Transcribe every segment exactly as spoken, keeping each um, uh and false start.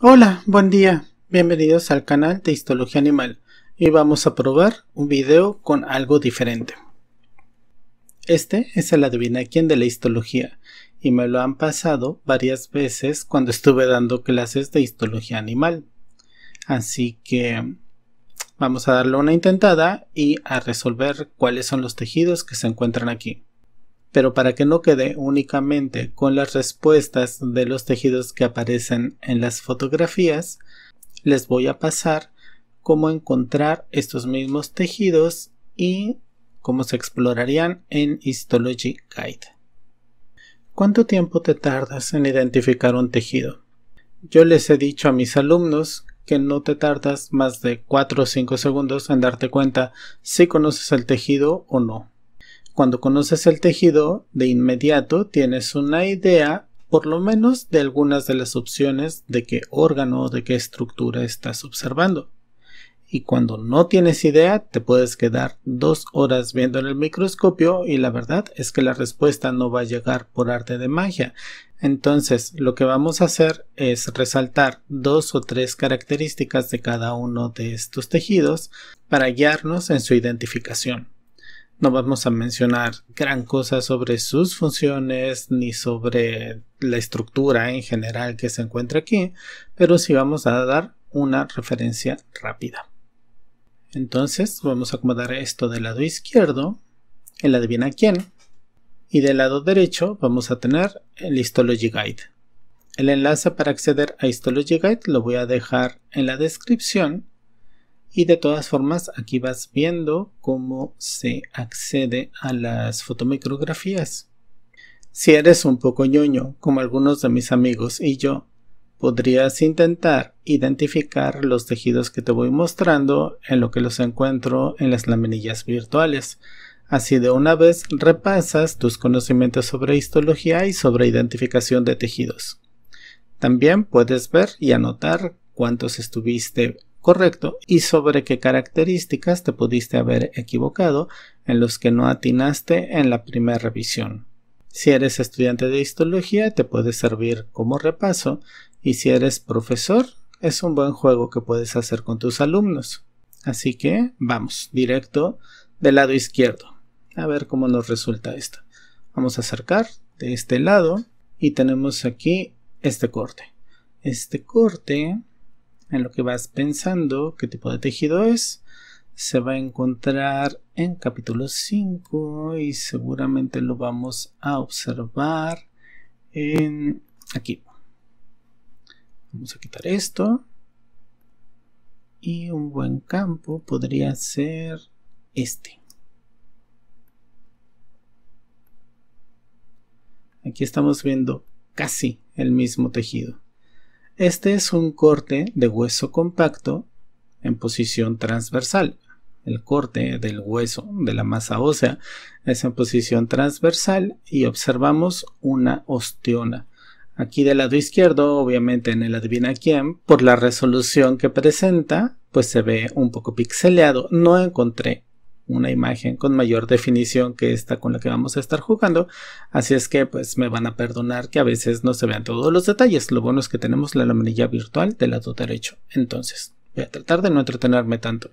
Hola, buen día, bienvenidos al canal de Histología Animal. Hoy vamos a probar un video con algo diferente. Este es el adivina quién de la histología y me lo han pasado varias veces cuando estuve dando clases de histología animal. Así que vamos a darle una intentada y a resolver cuáles son los tejidos que se encuentran aquí. Pero para que no quede únicamente con las respuestas de los tejidos que aparecen en las fotografías, les voy a pasar cómo encontrar estos mismos tejidos y cómo se explorarían en Histology Guide. ¿Cuánto tiempo te tardas en identificar un tejido? Yo les he dicho a mis alumnos que no te tardas más de cuatro o cinco segundos en darte cuenta si conoces el tejido o no. Cuando conoces el tejido, de inmediato tienes una idea, por lo menos, de algunas de las opciones de qué órgano o de qué estructura estás observando. Y cuando no tienes idea, te puedes quedar dos horas viendo en el microscopio y la verdad es que la respuesta no va a llegar por arte de magia. Entonces, lo que vamos a hacer es resaltar dos o tres características de cada uno de estos tejidos para guiarnos en su identificación. No vamos a mencionar gran cosa sobre sus funciones ni sobre la estructura en general que se encuentra aquí, pero sí vamos a dar una referencia rápida. Entonces vamos a acomodar esto del lado izquierdo, el adivina quién, y del lado derecho vamos a tener el Histology Guide. El enlace para acceder a Histology Guide lo voy a dejar en la descripción. Y de todas formas aquí vas viendo cómo se accede a las fotomicrografías. Si eres un poco ñoño, como algunos de mis amigos y yo, podrías intentar identificar los tejidos que te voy mostrando en lo que los encuentro en las laminillas virtuales. Así de una vez repasas tus conocimientos sobre histología y sobre identificación de tejidos. También puedes ver y anotar cuántos estuviste correcto y sobre qué características te pudiste haber equivocado en los que no atinaste en la primera revisión. Si eres estudiante de histología te puede servir como repaso y si eres profesor es un buen juego que puedes hacer con tus alumnos. Así que vamos directo del lado izquierdo a ver cómo nos resulta esto. Vamos a acercar de este lado y tenemos aquí este corte. Este corte, en lo que vas pensando qué tipo de tejido es, se va a encontrar en capítulo cinco y seguramente lo vamos a observar en aquí. Vamos a quitar esto y un buen campo podría ser este. Aquí estamos viendo casi el mismo tejido. Este es un corte de hueso compacto en posición transversal. El corte del hueso de la masa ósea es en posición transversal y observamos una ostiona. Aquí del lado izquierdo, obviamente en el adivina quién, por la resolución que presenta, pues se ve un poco pixeleado. No encontré una imagen con mayor definición que esta con la que vamos a estar jugando, así es que pues me van a perdonar que a veces no se vean todos los detalles. Lo bueno es que tenemos la laminilla virtual del lado derecho, entonces voy a tratar de no entretenerme tanto.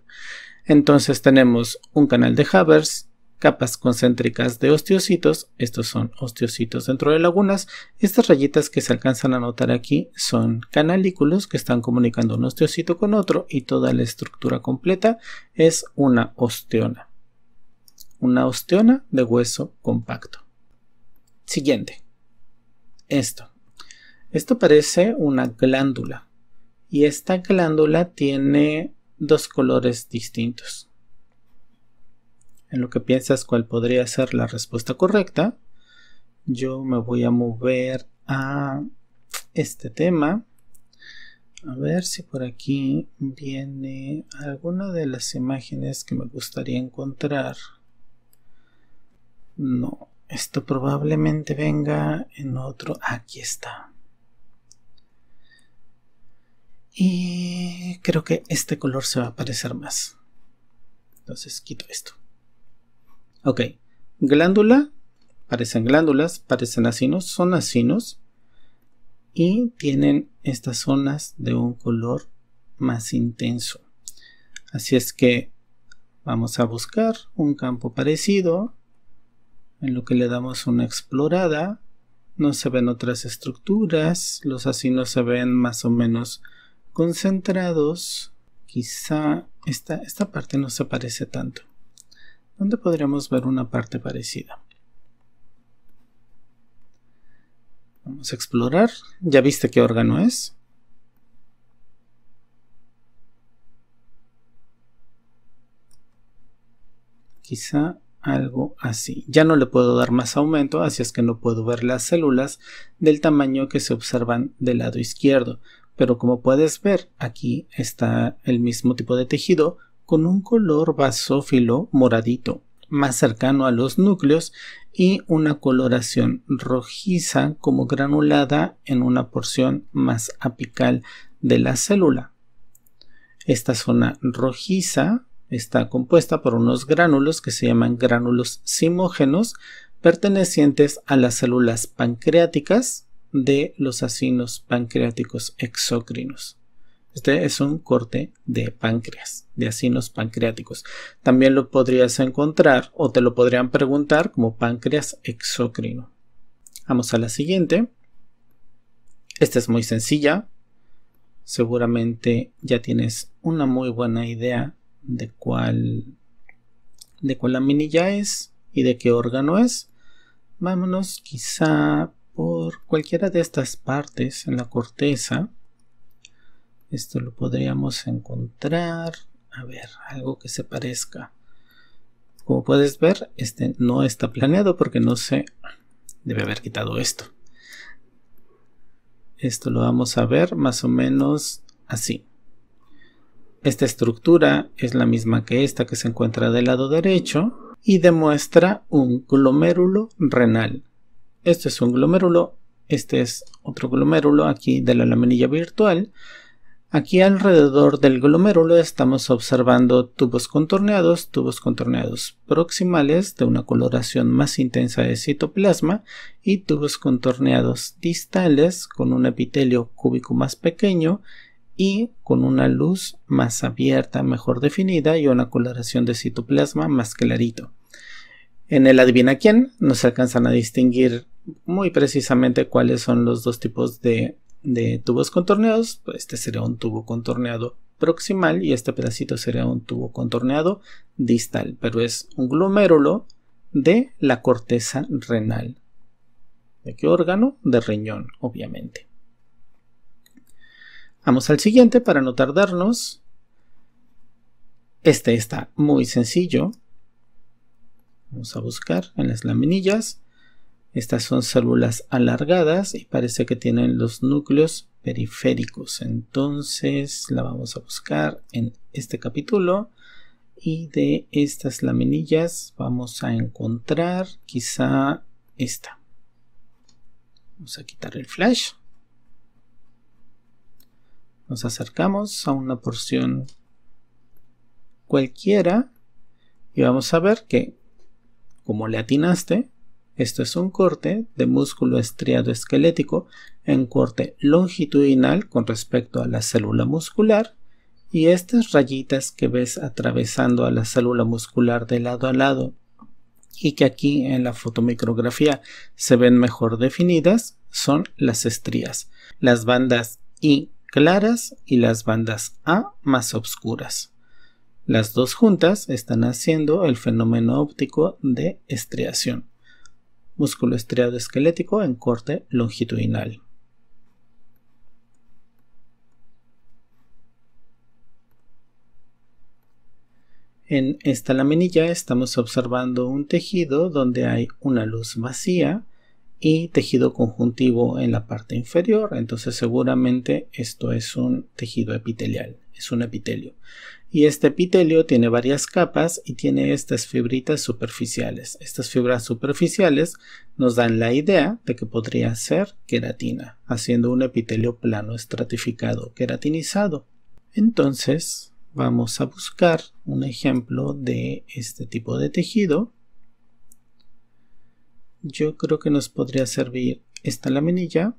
Entonces tenemos un canal de Havers, capas concéntricas de osteocitos, estos son osteocitos dentro de lagunas, estas rayitas que se alcanzan a notar aquí son canalículos que están comunicando un osteocito con otro y toda la estructura completa es una osteona, una osteona de hueso compacto. Siguiente, esto, esto parece una glándula y esta glándula tiene dos colores distintos. En lo que piensas cuál podría ser la respuesta correcta, yo me voy a mover a este tema. A ver si por aquí viene alguna de las imágenes que me gustaría encontrar. No, esto probablemente venga en otro. Aquí está. Y creo que este color se va a aparecer más. Entonces quito esto. Ok, glándula, parecen glándulas, parecen acinos, son acinos y tienen estas zonas de un color más intenso. Así es que vamos a buscar un campo parecido, en lo que le damos una explorada. No se ven otras estructuras, los acinos se ven más o menos concentrados. Quizá esta, esta parte no se parece tanto. ¿Dónde podríamos ver una parte parecida? Vamos a explorar. ¿Ya viste qué órgano es? Quizá algo así. Ya no le puedo dar más aumento, así es que no puedo ver las células del tamaño que se observan del lado izquierdo. Pero como puedes ver, aquí está el mismo tipo de tejido con un color basófilo moradito, más cercano a los núcleos, y una coloración rojiza como granulada en una porción más apical de la célula. Esta zona rojiza está compuesta por unos gránulos que se llaman gránulos simógenos, pertenecientes a las células pancreáticas de los acinos pancreáticos exócrinos. Este es un corte de páncreas, de acinos pancreáticos. También lo podrías encontrar o te lo podrían preguntar como páncreas exócrino. Vamos a la siguiente. Esta es muy sencilla. Seguramente ya tienes una muy buena idea de cuál, de cuál laminilla es y de qué órgano es. Vámonos quizá por cualquiera de estas partes en la corteza. Esto lo podríamos encontrar, a ver, algo que se parezca. Como puedes ver, este no está planeado porque no se debe haber quitado esto. Esto lo vamos a ver más o menos así. Esta estructura es la misma que esta que se encuentra del lado derecho y demuestra un glomérulo renal. Este es un glomérulo, este es otro glomérulo aquí de la laminilla virtual. Aquí alrededor del glomérulo estamos observando tubos contorneados, tubos contorneados proximales de una coloración más intensa de citoplasma y tubos contorneados distales con un epitelio cúbico más pequeño y con una luz más abierta, mejor definida y una coloración de citoplasma más clarito. En el adivina quién no se alcanzan a distinguir muy precisamente cuáles son los dos tipos de de tubos contorneados, pues este sería un tubo contorneado proximal y este pedacito sería un tubo contorneado distal, pero es un glomérulo de la corteza renal. ¿De qué órgano? De riñón, obviamente. Vamos al siguiente para no tardarnos. Este está muy sencillo. Vamos a buscar en las laminillas. Estas son células alargadas y parece que tienen los núcleos periféricos. Entonces la vamos a buscar en este capítulo y de estas laminillas vamos a encontrar quizá esta. Vamos a quitar el flash. Nos acercamos a una porción cualquiera y vamos a ver que, como le atinaste, esto es un corte de músculo estriado esquelético en corte longitudinal con respecto a la célula muscular y estas rayitas que ves atravesando a la célula muscular de lado a lado y que aquí en la fotomicrografía se ven mejor definidas son las estrías, las bandas I claras y las bandas A más oscuras. Las dos juntas están haciendo el fenómeno óptico de estriación. Músculo estriado esquelético en corte longitudinal. En esta laminilla estamos observando un tejido donde hay una luz vacía y tejido conjuntivo en la parte inferior, entonces seguramente esto es un tejido epitelial, es un epitelio. Y este epitelio tiene varias capas y tiene estas fibritas superficiales. Estas fibras superficiales nos dan la idea de que podría ser queratina, haciendo un epitelio plano estratificado, queratinizado. Entonces vamos a buscar un ejemplo de este tipo de tejido. Yo creo que nos podría servir esta laminilla.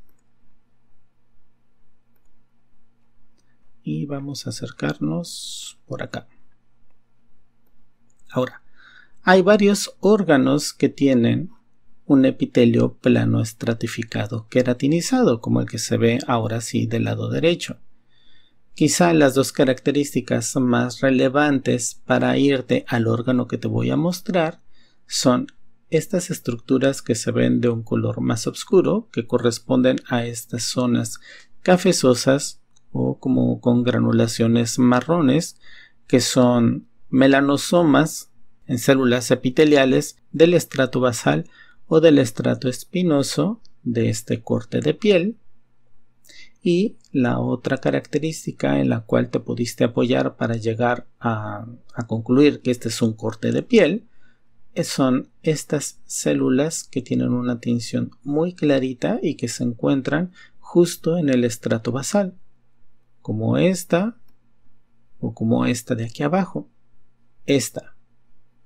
y vamos a acercarnos por acá. Ahora, hay varios órganos que tienen un epitelio plano estratificado queratinizado, como el que se ve ahora sí del lado derecho. Quizá las dos características más relevantes para irte al órgano que te voy a mostrar son estas estructuras que se ven de un color más oscuro, que corresponden a estas zonas cafezosas o como con granulaciones marrones, que son melanosomas en células epiteliales del estrato basal o del estrato espinoso de este corte de piel. Y la otra característica en la cual te pudiste apoyar para llegar a, a concluir que este es un corte de piel son estas células que tienen una tinción muy clarita y que se encuentran justo en el estrato basal, como esta o como esta de aquí abajo, esta,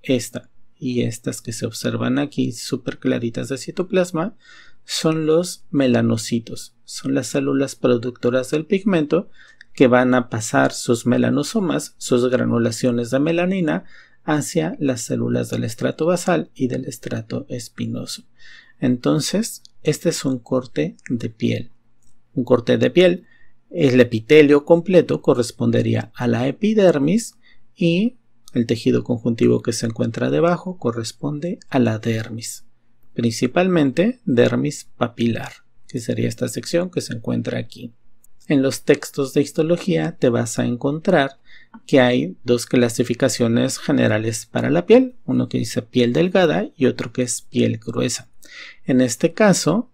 esta y estas que se observan aquí súper claritas de citoplasma son los melanocitos, son las células productoras del pigmento que van a pasar sus melanosomas, sus granulaciones de melanina, hacia las células del estrato basal y del estrato espinoso. Entonces, este es un corte de piel. Un corte de piel, el epitelio completo correspondería a la epidermis y el tejido conjuntivo que se encuentra debajo corresponde a la dermis. Principalmente dermis papilar, que sería esta sección que se encuentra aquí. En los textos de histología te vas a encontrar que hay dos clasificaciones generales para la piel, uno que dice piel delgada y otro que es piel gruesa. En este caso,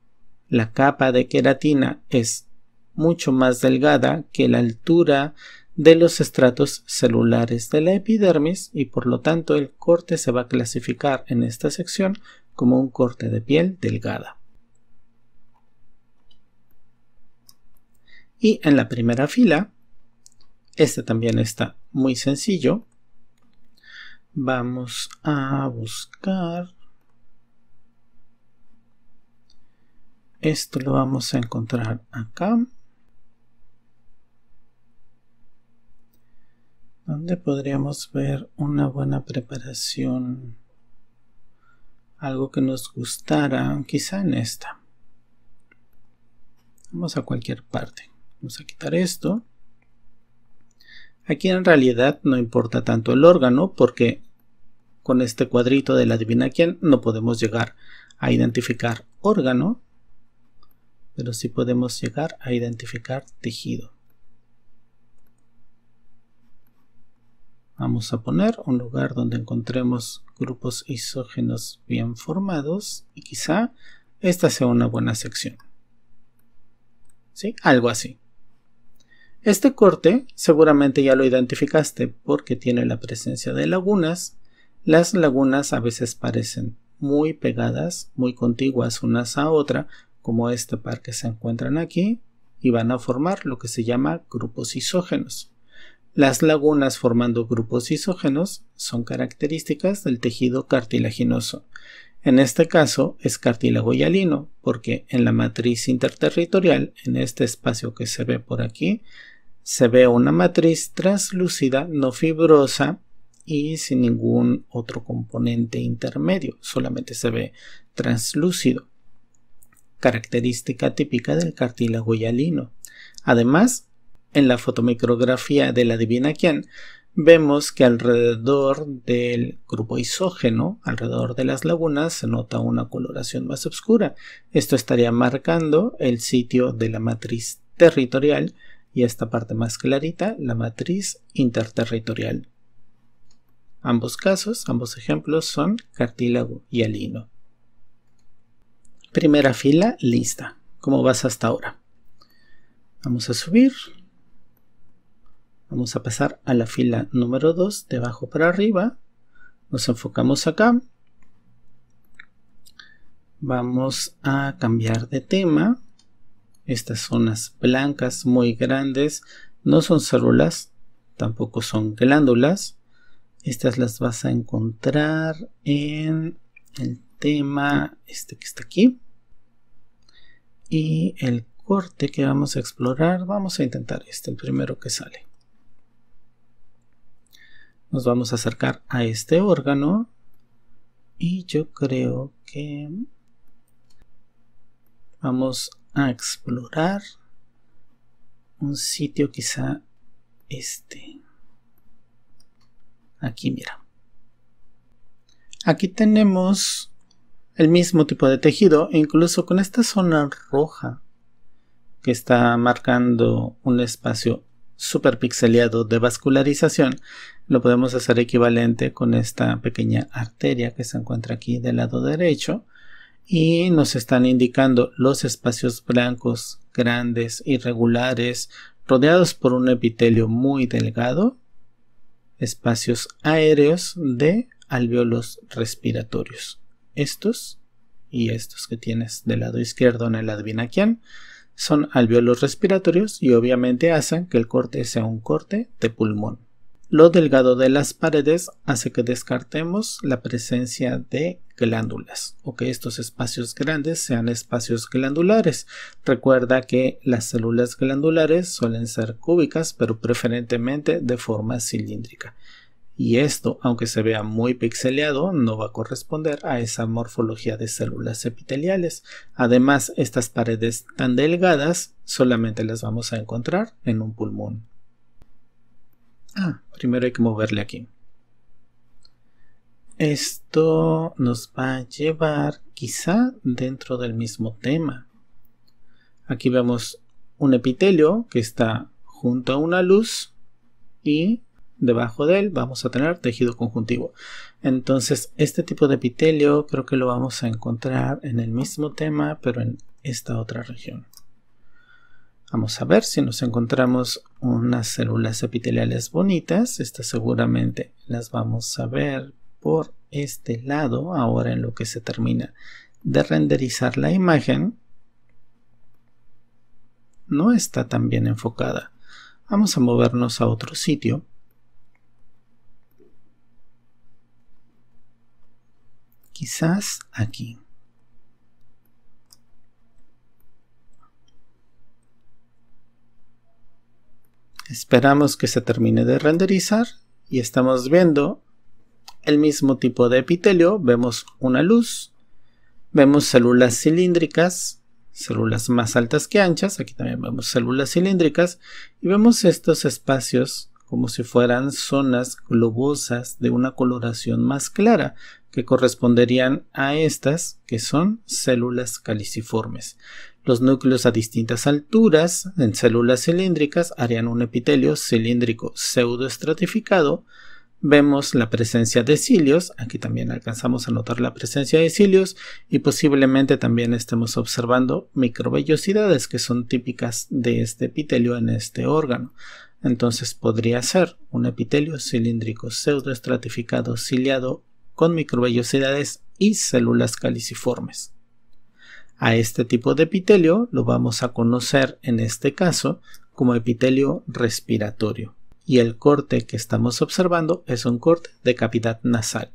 la capa de queratina es mucho más delgada que la altura de los estratos celulares de la epidermis y por lo tanto el corte se va a clasificar en esta sección como un corte de piel delgada. Y en la primera fila, este también está muy sencillo. Vamos a buscar. Esto lo vamos a encontrar acá. Donde podríamos ver una buena preparación. Algo que nos gustara, quizá en esta. Vamos a cualquier parte. Vamos a quitar esto. Aquí en realidad no importa tanto el órgano porque con este cuadrito del adivina quién no podemos llegar a identificar órgano, pero sí podemos llegar a identificar tejido. Vamos a poner un lugar donde encontremos grupos isógenos bien formados y quizá esta sea una buena sección. ¿Sí? Algo así. Este corte seguramente ya lo identificaste porque tiene la presencia de lagunas. Las lagunas a veces parecen muy pegadas, muy contiguas unas a otra, como este par que se encuentran aquí, y van a formar lo que se llama grupos isógenos. Las lagunas formando grupos isógenos son características del tejido cartilaginoso. En este caso es cartílago hialino, porque en la matriz interterritorial, en este espacio que se ve por aquí, se ve una matriz translúcida, no fibrosa y sin ningún otro componente intermedio, solamente se ve translúcido. Característica típica del cartílago hialino. Además, en la fotomicrografía del adivina quién, vemos que alrededor del grupo isógeno, alrededor de las lagunas, se nota una coloración más oscura. Esto estaría marcando el sitio de la matriz territorial y esta parte más clarita, la matriz interterritorial. Ambos casos, ambos ejemplos son cartílago hialino. Primera fila lista. ¿Cómo vas hasta ahora? Vamos a subir. Vamos a pasar a la fila número dos, de abajo para arriba. Nos enfocamos acá. Vamos a cambiar de tema. Estas zonas blancas muy grandes no son células, tampoco son glándulas. Estas las vas a encontrar en el tema este que está aquí. Y el corte que vamos a explorar, vamos a intentar este, el primero que sale. Nos vamos a acercar a este órgano y yo creo que vamos a explorar un sitio, quizá este, aquí mira, aquí tenemos el mismo tipo de tejido, incluso con esta zona roja que está marcando un espacio superpixeleado de vascularización. Lo podemos hacer equivalente con esta pequeña arteria que se encuentra aquí del lado derecho y nos están indicando los espacios blancos grandes irregulares rodeados por un epitelio muy delgado, espacios aéreos de alvéolos respiratorios, estos y estos que tienes del lado izquierdo en el advinaquian son alvéolos respiratorios y obviamente hacen que el corte sea un corte de pulmón. Lo delgado de las paredes hace que descartemos la presencia de glándulas o que estos espacios grandes sean espacios glandulares. Recuerda que las células glandulares suelen ser cúbicas pero preferentemente de forma cilíndrica. Y esto, aunque se vea muy pixeleado, no va a corresponder a esa morfología de células epiteliales. Además, estas paredes tan delgadas solamente las vamos a encontrar en un pulmón. Ah, primero hay que moverle aquí. Esto nos va a llevar quizá dentro del mismo tema. Aquí vemos un epitelio que está junto a una luz y debajo de él vamos a tener tejido conjuntivo. Entonces este tipo de epitelio creo que lo vamos a encontrar en el mismo tema pero en esta otra región. Vamos a ver si nos encontramos unas células epiteliales bonitas. Estas seguramente las vamos a ver por este lado ahora en lo que se termina de renderizar la imagen. No está tan bien enfocada. Vamos a movernos a otro sitio. Quizás aquí. Esperamos que se termine de renderizar y estamos viendo el mismo tipo de epitelio. Vemos una luz, vemos células cilíndricas, células más altas que anchas. Aquí también vemos células cilíndricas y vemos estos espacios como si fueran zonas globosas de una coloración más clara, que corresponderían a estas que son células caliciformes. Los núcleos a distintas alturas en células cilíndricas harían un epitelio cilíndrico pseudoestratificado. Vemos la presencia de cilios, aquí también alcanzamos a notar la presencia de cilios y posiblemente también estemos observando microvellosidades que son típicas de este epitelio en este órgano. Entonces podría ser un epitelio cilíndrico pseudoestratificado ciliado con microvellosidades y células caliciformes. A este tipo de epitelio lo vamos a conocer en este caso como epitelio respiratorio y el corte que estamos observando es un corte de cavidad nasal,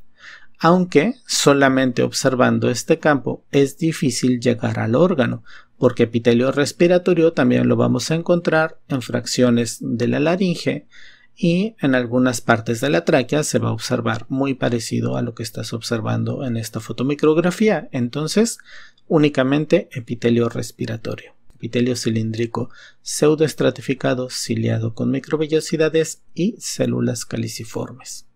aunque solamente observando este campo es difícil llegar al órgano porque epitelio respiratorio también lo vamos a encontrar en fracciones de la laringe y en algunas partes de la tráquea se va a observar muy parecido a lo que estás observando en esta fotomicrografía. Entonces, únicamente epitelio respiratorio, epitelio cilíndrico pseudoestratificado ciliado con microvellosidades y células caliciformes.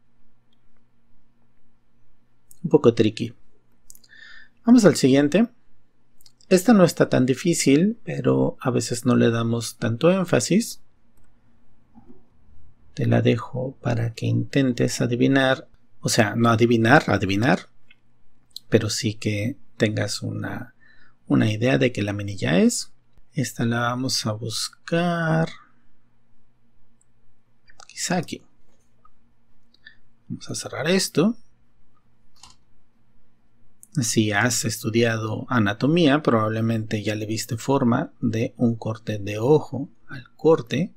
Un poco tricky. Vamos al siguiente. Esta no está tan difícil, pero a veces no le damos tanto énfasis. Te la dejo para que intentes adivinar, o sea, no adivinar, adivinar, pero sí que tengas una, una idea de que la laminilla es. Esta la vamos a buscar quizá aquí. Vamos a cerrar esto. Si has estudiado anatomía, probablemente ya le viste forma de un corte de ojo al corte.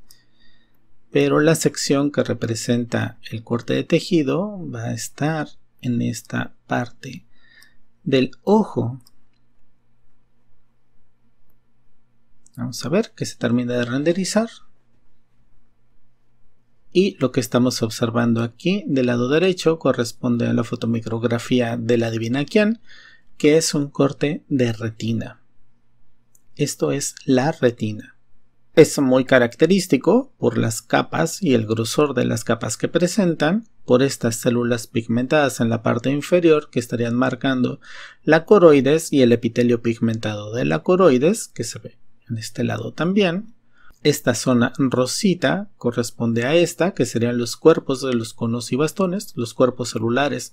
Pero la sección que representa el corte de tejido va a estar en esta parte del ojo. Vamos a ver que se termina de renderizar. Y lo que estamos observando aquí del lado derecho corresponde a la fotomicrografía de la adivinaquian, que es un corte de retina. Esto es la retina. Es muy característico por las capas y el grosor de las capas que presentan, por estas células pigmentadas en la parte inferior que estarían marcando la coroides y el epitelio pigmentado de la coroides, que se ve en este lado también. Esta zona rosita corresponde a esta, que serían los cuerpos de los conos y bastones, los cuerpos celulares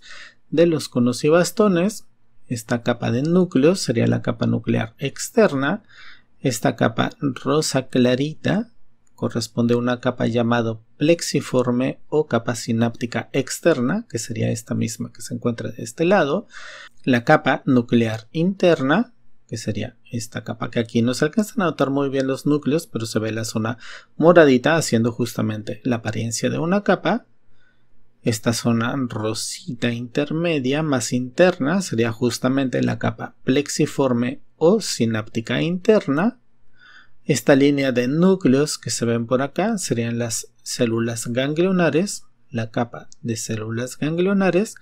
de los conos y bastones. Esta capa de núcleo sería la capa nuclear externa. Esta capa rosa clarita corresponde a una capa llamada plexiforme o capa sináptica externa, que sería esta misma que se encuentra de este lado. La capa nuclear interna, que sería esta capa que aquí no se alcanzan a notar muy bien los núcleos, pero se ve la zona moradita haciendo justamente la apariencia de una capa. Esta zona rosita intermedia más interna sería justamente la capa plexiforme o sináptica interna. Esta línea de núcleos que se ven por acá serían las células ganglionares, la capa de células ganglionares,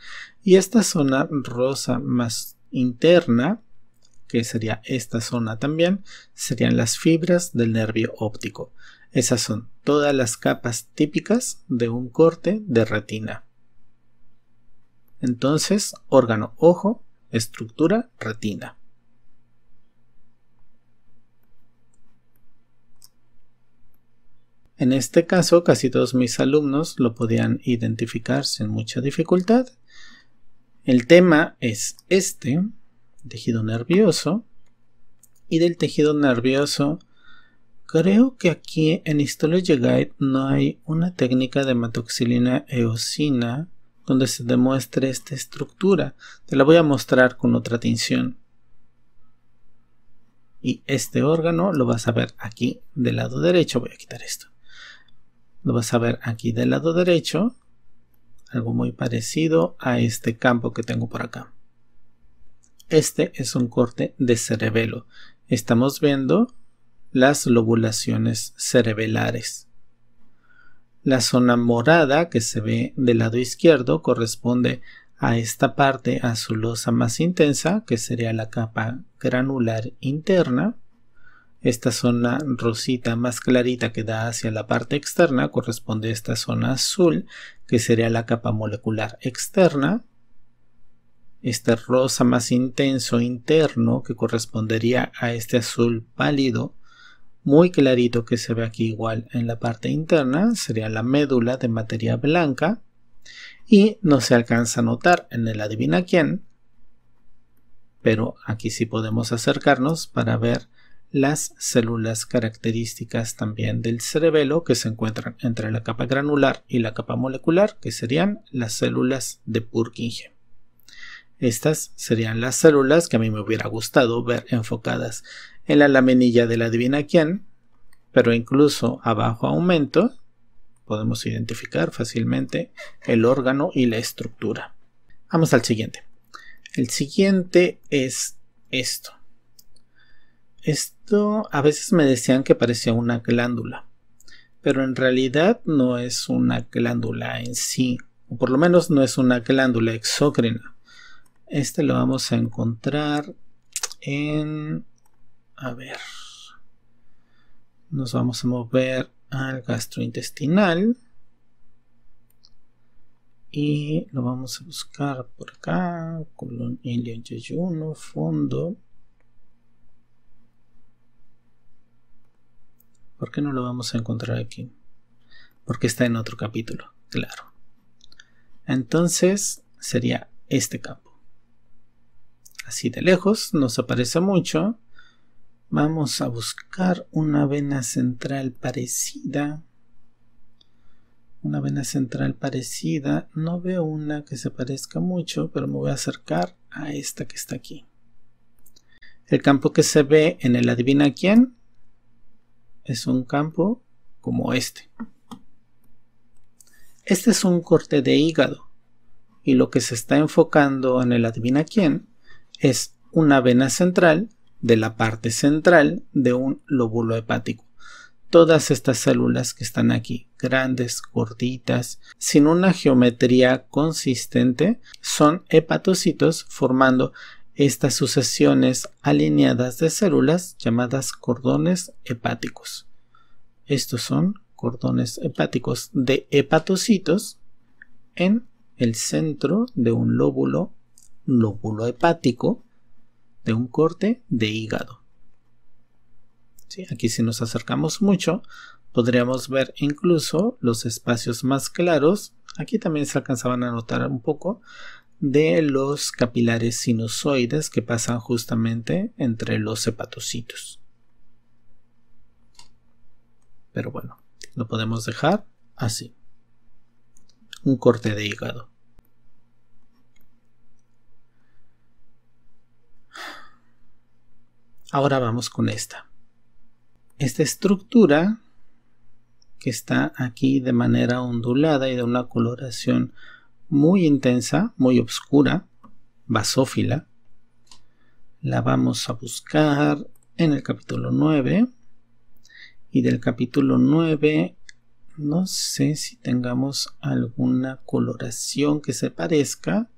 y esta zona rosa más interna, que sería esta zona también, serían las fibras del nervio óptico. Esas son todas las capas típicas de un corte de retina. Entonces, órgano ojo, estructura retina. En este caso, casi todos mis alumnos lo podían identificar sin mucha dificultad. El tema es este. Tejido nervioso, y del tejido nervioso creo que aquí en Histology Guide no hay una técnica de hematoxilina eosina donde se demuestre esta estructura. Te la voy a mostrar con otra tinción. Y este órgano lo vas a ver aquí del lado derecho. Voy a quitar esto. Lo vas a ver aquí del lado derecho, algo muy parecido a este campo que tengo por acá. Este es un corte de cerebelo. Estamos viendo las lobulaciones cerebelares. La zona morada que se ve del lado izquierdo corresponde a esta parte azulosa más intensa, que sería la capa granular interna. Esta zona rosita más clarita que da hacia la parte externa corresponde a esta zona azul, que sería la capa molecular externa. Este rosa más intenso interno, que correspondería a este azul pálido muy clarito que se ve aquí igual en la parte interna, sería la médula de materia blanca, y no se alcanza a notar en el adivina quién, pero aquí sí podemos acercarnos para ver las células características también del cerebelo que se encuentran entre la capa granular y la capa molecular, que serían las células de Purkinje. Estas serían las células que a mí me hubiera gustado ver enfocadas en la laminilla de la adivina quién, pero incluso abajo aumento podemos identificar fácilmente el órgano y la estructura. Vamos al siguiente. El siguiente es esto. Esto a veces me decían que parecía una glándula, pero en realidad no es una glándula en sí, o por lo menos no es una glándula exócrina. Este lo vamos a encontrar en, a ver, nos vamos a mover al gastrointestinal y lo vamos a buscar por acá, colon ilioyeyuno, fondo. ¿Por qué no lo vamos a encontrar aquí? Porque está en otro capítulo, claro. Entonces sería este campo. Así de lejos nos aparece mucho. Vamos a buscar una vena central parecida. Una vena central parecida. No veo una que se parezca mucho, pero me voy a acercar a esta que está aquí. El campo que se ve en el adivina quién es un campo como este. Este es un corte de hígado. Y lo que se está enfocando en el adivina quién es una vena central de la parte central de un lóbulo hepático. Todas estas células que están aquí, grandes, gorditas, sin una geometría consistente, son hepatocitos, formando estas sucesiones alineadas de células llamadas cordones hepáticos. Estos son cordones hepáticos de hepatocitos en el centro de un lóbulo, lóbulo hepático de un corte de hígado. ¿Sí? Aquí si nos acercamos mucho podríamos ver incluso los espacios más claros. Aquí también se alcanzaban a notar un poco de los capilares sinusoides que pasan justamente entre los hepatocitos. Pero bueno, lo podemos dejar así. Un corte de hígado. Ahora vamos con esta. Esta estructura que está aquí de manera ondulada y de una coloración muy intensa, muy oscura, basófila, la vamos a buscar en el capítulo nueve, y del capítulo nueve no sé si tengamos alguna coloración que se parezca.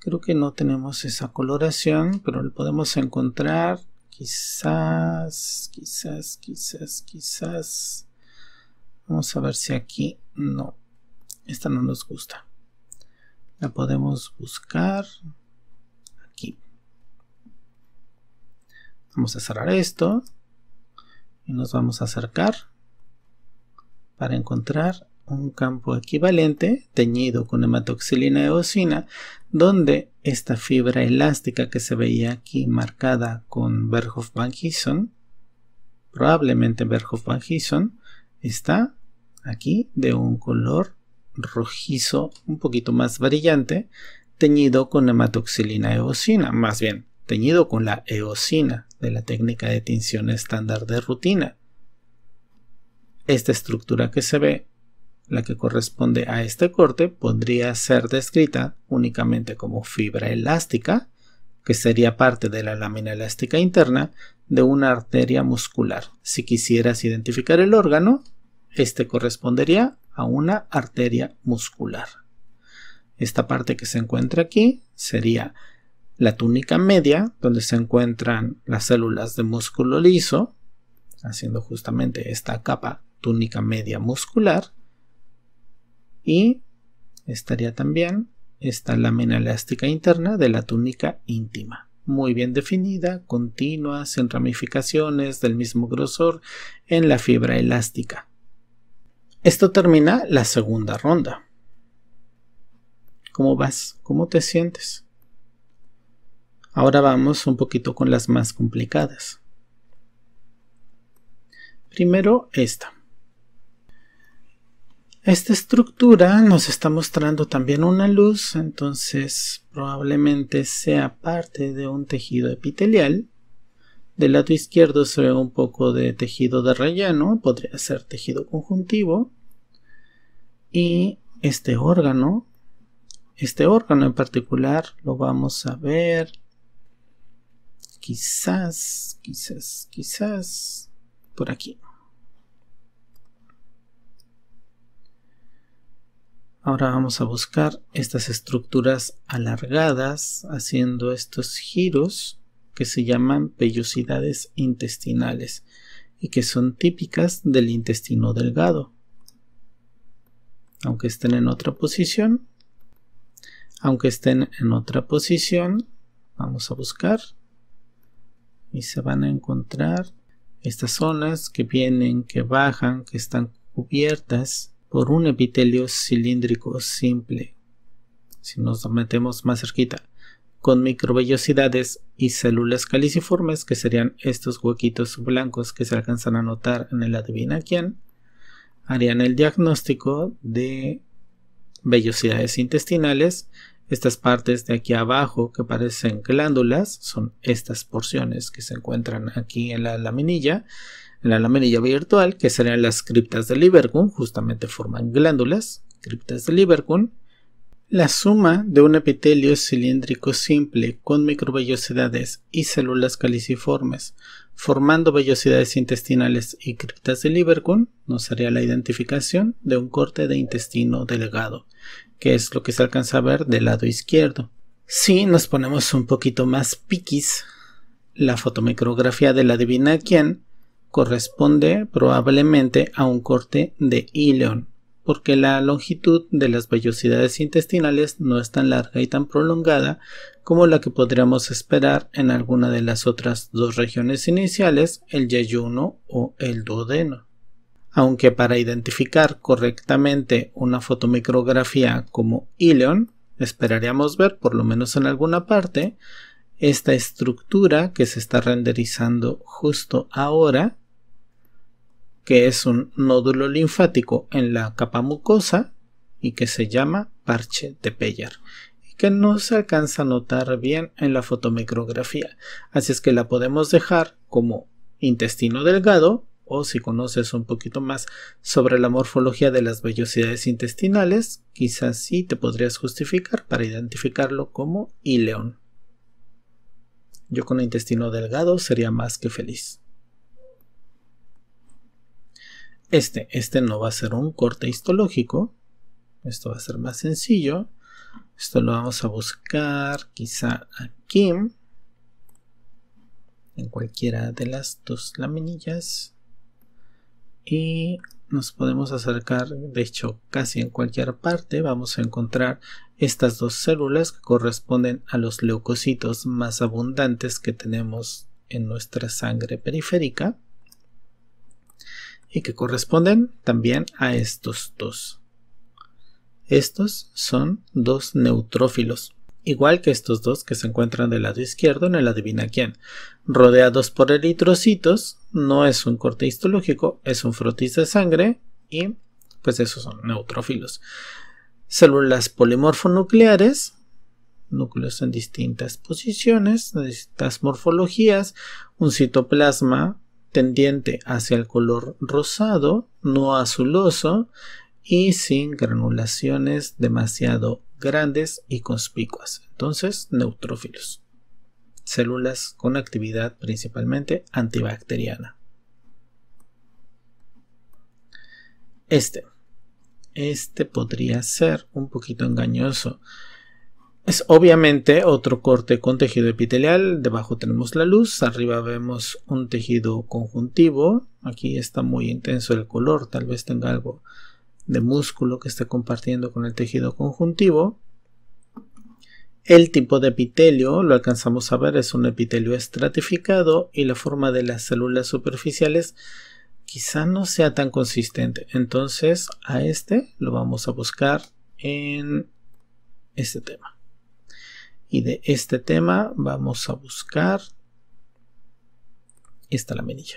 Creo que no tenemos esa coloración, pero lo podemos encontrar quizás, quizás, quizás, quizás. Vamos a ver si aquí no, esta no nos gusta. La podemos buscar aquí. Vamos a cerrar esto y nos vamos a acercar para encontrar un campo equivalente teñido con hematoxilina eosina, donde esta fibra elástica que se veía aquí marcada con Verhoff-Van-Hison, probablemente Verhoff-Van-Hison, está aquí de un color rojizo un poquito más brillante, teñido con hematoxilina eosina, más bien teñido con la eosina de la técnica de tinción estándar de rutina. Esta estructura que se ve, la que corresponde a este corte, podría ser descrita únicamente como fibra elástica, que sería parte de la lámina elástica interna de una arteria muscular. Si quisieras identificar el órgano, este correspondería a una arteria muscular. Esta parte que se encuentra aquí sería la túnica media, donde se encuentran las células de músculo liso, haciendo justamente esta capa túnica media muscular, y estaría también esta lámina elástica interna de la túnica íntima, muy bien definida, continua, sin ramificaciones, del mismo grosor en la fibra elástica. Esto termina la segunda ronda. ¿Cómo vas? ¿Cómo te sientes? Ahora vamos un poquito con las más complicadas. Primero esta. Esta estructura nos está mostrando también una luz, entonces probablemente sea parte de un tejido epitelial. Del lado izquierdo se ve un poco de tejido de relleno, podría ser tejido conjuntivo. Y este órgano, este órgano en particular, lo vamos a ver quizás, quizás, quizás por aquí. Ahora vamos a buscar estas estructuras alargadas haciendo estos giros, que se llaman vellosidades intestinales y que son típicas del intestino delgado, aunque estén en otra posición, aunque estén en otra posición, vamos a buscar y se van a encontrar estas zonas que vienen, que bajan, que están cubiertas por un epitelio cilíndrico simple. Si nos metemos más cerquita, con microvellosidades y células caliciformes, que serían estos huequitos blancos que se alcanzan a notar en el adivina quién, harían el diagnóstico de vellosidades intestinales. Estas partes de aquí abajo que parecen glándulas son estas porciones que se encuentran aquí en la laminilla, en la laminilla virtual, que serían las criptas del Ibercum, justamente forman glándulas, criptas del Ibercum. La suma de un epitelio cilíndrico simple con microvellosidades y células caliciformes formando vellosidades intestinales y criptas del Ibercún nos haría la identificación de un corte de intestino delgado, que es lo que se alcanza a ver del lado izquierdo. Si nos ponemos un poquito más piquis, la fotomicrografía de la adivina quién corresponde probablemente a un corte de ileón, porque la longitud de las vellosidades intestinales no es tan larga y tan prolongada como la que podríamos esperar en alguna de las otras dos regiones iniciales, el yeyuno o el duodeno. Aunque para identificar correctamente una fotomicrografía como ileón, esperaríamos ver, por lo menos en alguna parte, esta estructura que se está renderizando justo ahora, que es un nódulo linfático en la capa mucosa y que se llama parche de Peyer, y que no se alcanza a notar bien en la fotomicrografía, así es que la podemos dejar como intestino delgado, o si conoces un poquito más sobre la morfología de las vellosidades intestinales, quizás sí te podrías justificar para identificarlo como ileón. Yo con intestino delgado sería más que feliz. Este, este no va a ser un corte histológico, esto va a ser más sencillo, esto lo vamos a buscar quizá aquí, en cualquiera de las dos laminillas, y nos podemos acercar, de hecho casi en cualquier parte vamos a encontrar estas dos células que corresponden a los leucocitos más abundantes que tenemos en nuestra sangre periférica, y que corresponden también a estos dos. Estos son dos neutrófilos, igual que estos dos que se encuentran del lado izquierdo en el adivina quién, rodeados por eritrocitos. No es un corte histológico, es un frotis de sangre y pues esos son neutrófilos. Células polimorfonucleares, núcleos en distintas posiciones, en distintas morfologías, un citoplasma tendiente hacia el color rosado, no azuloso, y sin granulaciones demasiado grandes y conspicuas. Entonces, neutrófilos, células con actividad principalmente antibacteriana. Este, este podría ser un poquito engañoso. Es obviamente otro corte con tejido epitelial, debajo tenemos la luz, arriba vemos un tejido conjuntivo, aquí está muy intenso el color, tal vez tenga algo de músculo que esté compartiendo con el tejido conjuntivo. El tipo de epitelio lo alcanzamos a ver, es un epitelio estratificado y la forma de las células superficiales quizá no sea tan consistente, entonces a este lo vamos a buscar en este tema. Y de este tema vamos a buscar esta laminilla.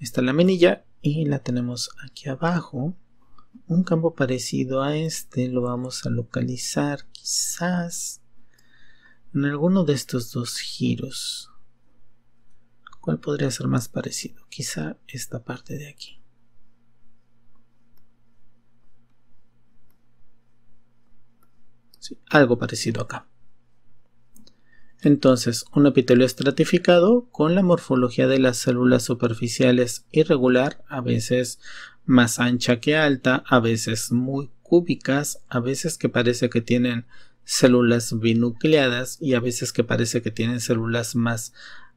Esta laminilla y la tenemos aquí abajo. Un campo parecido a este lo vamos a localizar quizás en alguno de estos dos giros. ¿Cuál podría ser más parecido? Quizá esta parte de aquí. Sí, algo parecido acá. Entonces, un epitelio estratificado con la morfología de las células superficiales irregular, a veces más ancha que alta, a veces muy cúbicas, a veces que parece que tienen células binucleadas y a veces que parece que tienen células más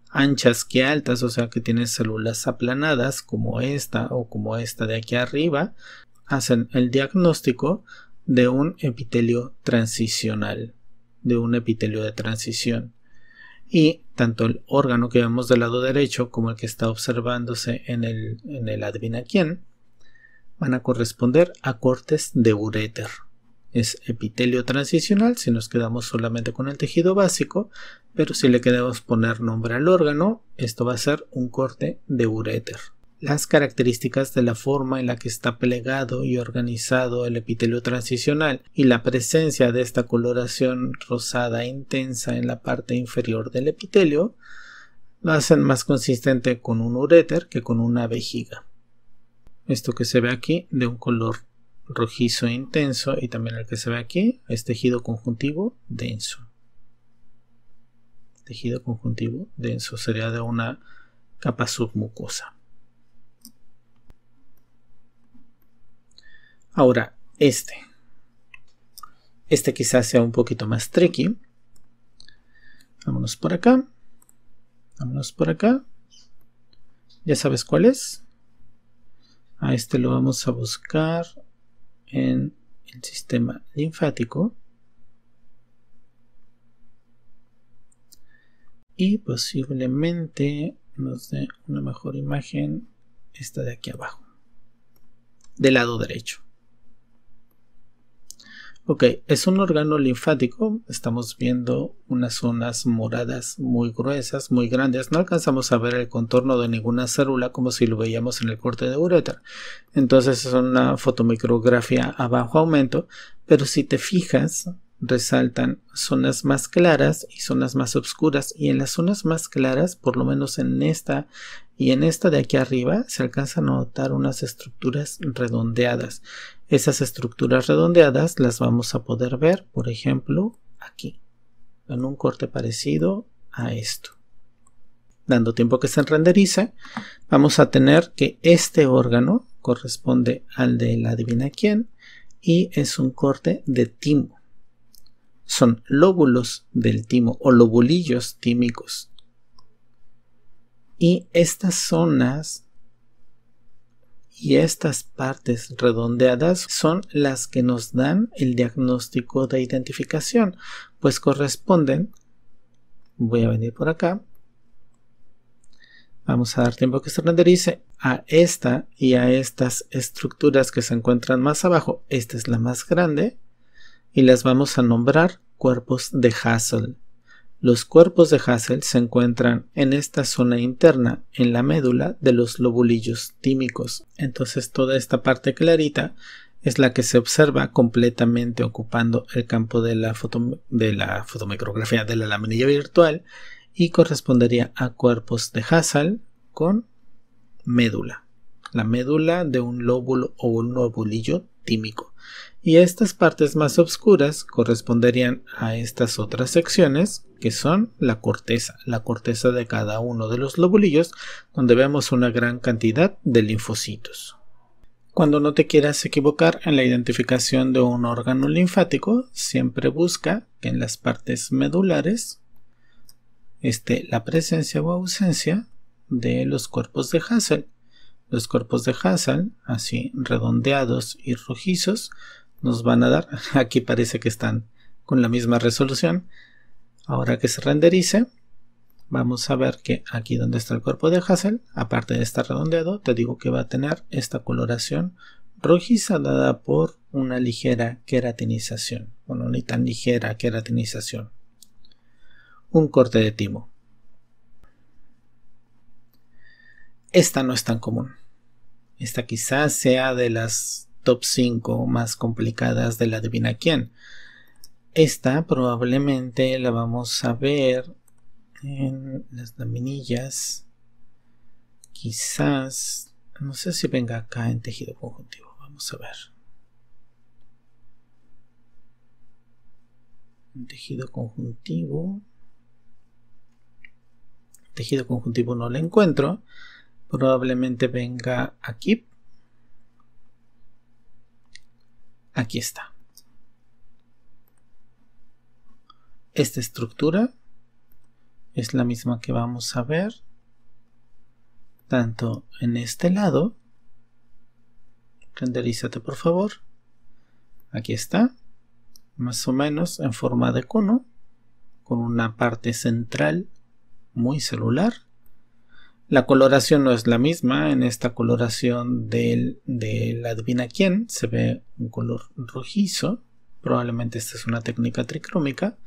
anchas que altas, o sea que tienen células aplanadas como esta o como esta de aquí arriba, hacen el diagnóstico de un epitelio transicional, de un epitelio de transición. Y tanto el órgano que vemos del lado derecho como el que está observándose en el, en el adivina quién van a corresponder a cortes de uréter. Es epitelio transicional si nos quedamos solamente con el tejido básico, pero si le queremos poner nombre al órgano, esto va a ser un corte de uréter. Las características de la forma en la que está plegado y organizado el epitelio transicional y la presencia de esta coloración rosada intensa en la parte inferior del epitelio lo hacen más consistente con un uréter que con una vejiga. Esto que se ve aquí de un color rojizo intenso, y también el que se ve aquí es tejido conjuntivo denso. Tejido conjuntivo denso sería de una capa submucosa. Ahora, este. Este quizás sea un poquito más tricky. Vámonos por acá. Vámonos por acá. Ya sabes cuál es. A este lo vamos a buscar en el sistema linfático. Y posiblemente nos dé una mejor imagen esta de aquí abajo. Del lado derecho. Ok, es un órgano linfático, estamos viendo unas zonas moradas muy gruesas, muy grandes, no alcanzamos a ver el contorno de ninguna célula como si lo veíamos en el corte de uretra. Entonces es una fotomicrografía a bajo aumento, pero si te fijas resaltan zonas más claras y zonas más oscuras, y en las zonas más claras, por lo menos en esta y en esta de aquí arriba, se alcanzan a notar unas estructuras redondeadas. Esas estructuras redondeadas las vamos a poder ver, por ejemplo, aquí, en un corte parecido a esto. Dando tiempo que se renderice, vamos a tener que este órgano corresponde al de la adivina quién, y es un corte de timo. Son lóbulos del timo o lobulillos tímicos. Y estas zonas y estas partes redondeadas son las que nos dan el diagnóstico de identificación, pues corresponden, voy a venir por acá, vamos a dar tiempo que se renderice, a esta y a estas estructuras que se encuentran más abajo. Esta es la más grande. Y las vamos a nombrar cuerpos de Hassel. Los cuerpos de Hassel se encuentran en esta zona interna, en la médula de los lobulillos tímicos. Entonces toda esta parte clarita es la que se observa completamente ocupando el campo de la, foto, de la fotomicrografía de la laminilla virtual y correspondería a cuerpos de Hassel con médula. La médula de un lóbulo o un lobulillo tímico. Y estas partes más oscuras corresponderían a estas otras secciones que son la corteza, la corteza de cada uno de los lobulillos, donde vemos una gran cantidad de linfocitos. Cuando no te quieras equivocar en la identificación de un órgano linfático, siempre busca que en las partes medulares esté la presencia o ausencia de los cuerpos de Hassel. Los cuerpos de Hassel, así redondeados y rojizos, nos van a dar, aquí parece que están con la misma resolución. Ahora que se renderice, vamos a ver que aquí donde está el cuerpo de Hassel, aparte de estar redondeado, te digo que va a tener esta coloración rojiza dada por una ligera queratinización. Bueno, ni tan ligera queratinización. Un corte de timo. Esta no es tan común. Esta quizás sea de las top cinco más complicadas de la adivina quién. Esta probablemente la vamos a ver en las laminillas. Quizás, no sé si venga acá en tejido conjuntivo. Vamos a ver. En tejido conjuntivo. Tejido conjuntivo no la encuentro. Probablemente venga aquí. Aquí está. Esta estructura es la misma que vamos a ver tanto en este lado. Renderízate por favor. Aquí está. Más o menos en forma de cono. Con una parte central muy celular. La coloración no es la misma, en esta coloración del, del adivina quién se ve un color rojizo, probablemente esta es una técnica tricrómica.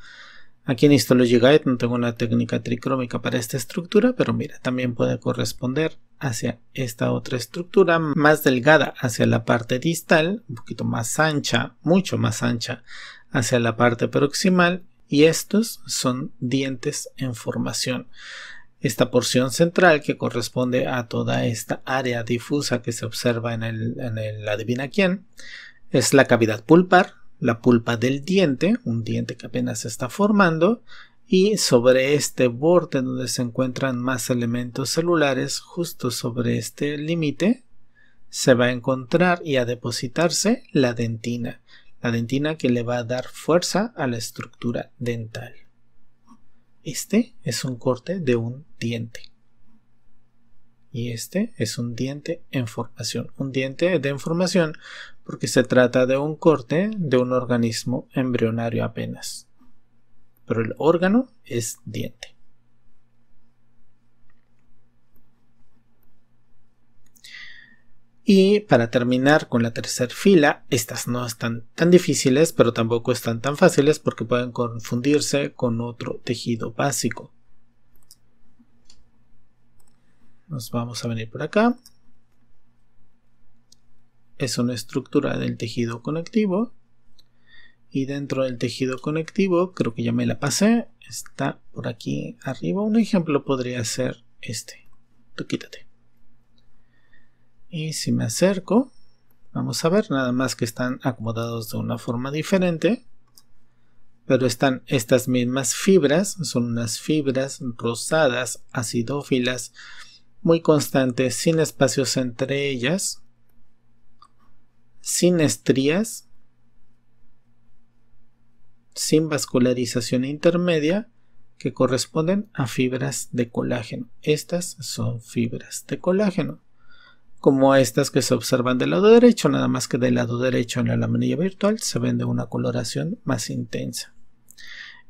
Aquí en Histology Guide no tengo una técnica tricrómica para esta estructura, pero mira, también puede corresponder hacia esta otra estructura más delgada, hacia la parte distal, un poquito más ancha, mucho más ancha, hacia la parte proximal, y estos son dientes en formación. Esta porción central que corresponde a toda esta área difusa que se observa en el, en el adivina quién es la cavidad pulpar, la pulpa del diente, un diente que apenas se está formando, y sobre este borde donde se encuentran más elementos celulares, justo sobre este límite, se va a encontrar y a depositarse la dentina, la dentina que le va a dar fuerza a la estructura dental. Este es un corte de un diente. Y este es un diente en formación, un diente de en formación porque se trata de un corte de un organismo embrionario apenas. Pero el órgano es diente. Y para terminar con la tercera fila, estas no están tan difíciles, pero tampoco están tan fáciles porque pueden confundirse con otro tejido básico. Nos vamos a venir por acá. Es una estructura del tejido conectivo. Y dentro del tejido conectivo, creo que ya me la pasé, está por aquí arriba. Un ejemplo podría ser este. Tú quítate. Y si me acerco, vamos a ver, nada más que están acomodados de una forma diferente. Pero están estas mismas fibras, son unas fibras rosadas, acidófilas, muy constantes, sin espacios entre ellas, sin estrías, sin vascularización intermedia, que corresponden a fibras de colágeno. Estas son fibras de colágeno, como estas que se observan del lado derecho, nada más que del lado derecho en la manilla virtual se ven de una coloración más intensa.